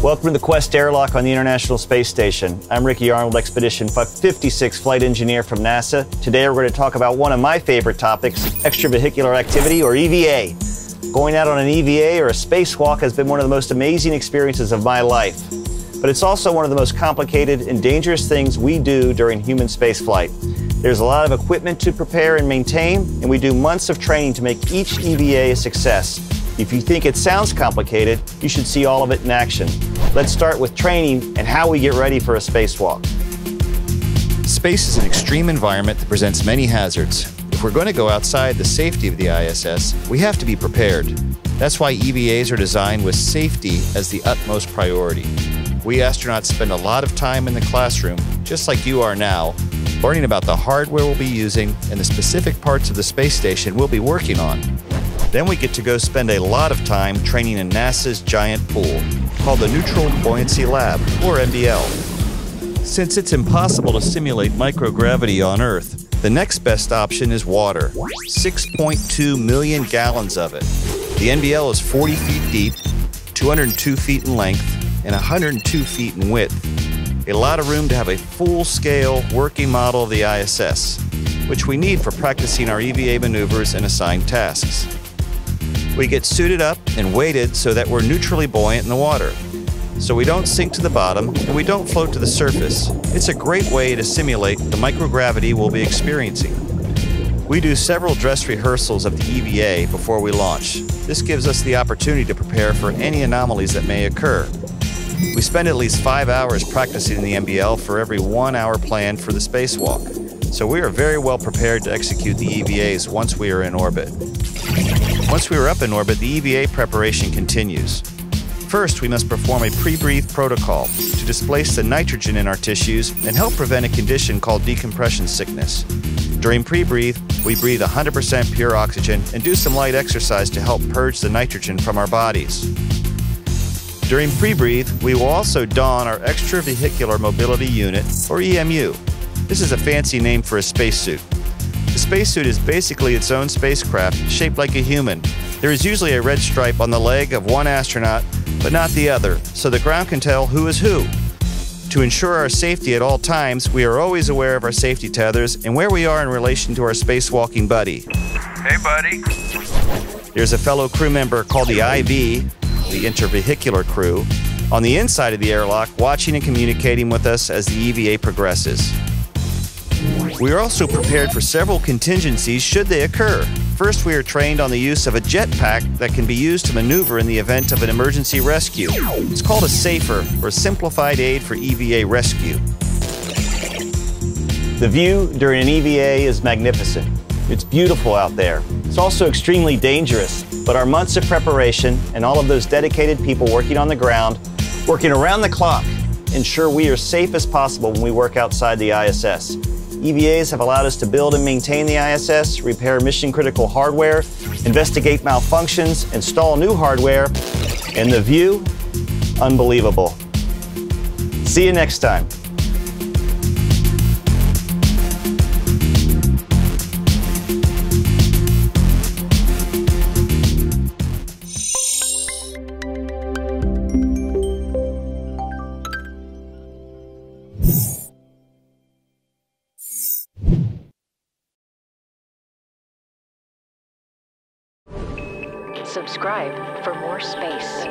Welcome to the Quest Airlock on the International Space Station. I'm Ricky Arnold, Expedition 56 flight engineer from NASA. Today we're going to talk about one of my favorite topics, extravehicular activity, or EVA. Going out on an EVA or a spacewalk has been one of the most amazing experiences of my life. But it's also one of the most complicated and dangerous things we do during human spaceflight. There's a lot of equipment to prepare and maintain, and we do months of training to make each EVA a success. If you think it sounds complicated, you should see all of it in action. Let's start with training and how we get ready for a spacewalk. Space is an extreme environment that presents many hazards. If we're going to go outside the safety of the ISS, we have to be prepared. That's why EVAs are designed with safety as the utmost priority. We astronauts spend a lot of time in the classroom, just like you are now, learning about the hardware we'll be using and the specific parts of the space station we'll be working on. Then we get to go spend a lot of time training in NASA's giant pool, called the Neutral Buoyancy Lab, or NBL. Since it's impossible to simulate microgravity on Earth, the next best option is water, 6.2 million gallons of it. The NBL is 40 feet deep, 202 feet in length, and 102 feet in width. A lot of room to have a full-scale working model of the ISS, which we need for practicing our EVA maneuvers and assigned tasks. We get suited up and weighted so that we're neutrally buoyant in the water, so we don't sink to the bottom and we don't float to the surface. It's a great way to simulate the microgravity we'll be experiencing. We do several dress rehearsals of the EVA before we launch. This gives us the opportunity to prepare for any anomalies that may occur. We spend at least 5 hours practicing the NBL for every 1 hour planned for the spacewalk, so we are very well prepared to execute the EVAs once we are in orbit. Once we are up in orbit, the EVA preparation continues. First, we must perform a pre-breathe protocol to displace the nitrogen in our tissues and help prevent a condition called decompression sickness. During pre-breathe, we breathe 100% pure oxygen and do some light exercise to help purge the nitrogen from our bodies. During pre-breathe, we will also don our Extravehicular Mobility Unit, or EMU. This is a fancy name for a spacesuit. The spacesuit is basically its own spacecraft, shaped like a human. There is usually a red stripe on the leg of one astronaut, but not the other, so the ground can tell who is who. To ensure our safety at all times, we are always aware of our safety tethers and where we are in relation to our spacewalking buddy. Hey, buddy. There's a fellow crew member called the IV, the intervehicular crew, on the inside of the airlock, watching and communicating with us as the EVA progresses. We are also prepared for several contingencies should they occur. First, we are trained on the use of a jetpack that can be used to maneuver in the event of an emergency rescue. It's called a SAFER, or Simplified Aid for EVA Rescue. The view during an EVA is magnificent. It's beautiful out there. It's also extremely dangerous, but our months of preparation and all of those dedicated people working on the ground, working around the clock, ensure we are safe as possible when we work outside the ISS. EVAs have allowed us to build and maintain the ISS, repair mission-critical hardware, investigate malfunctions, install new hardware, and the view, unbelievable. See you next time. Subscribe for more space.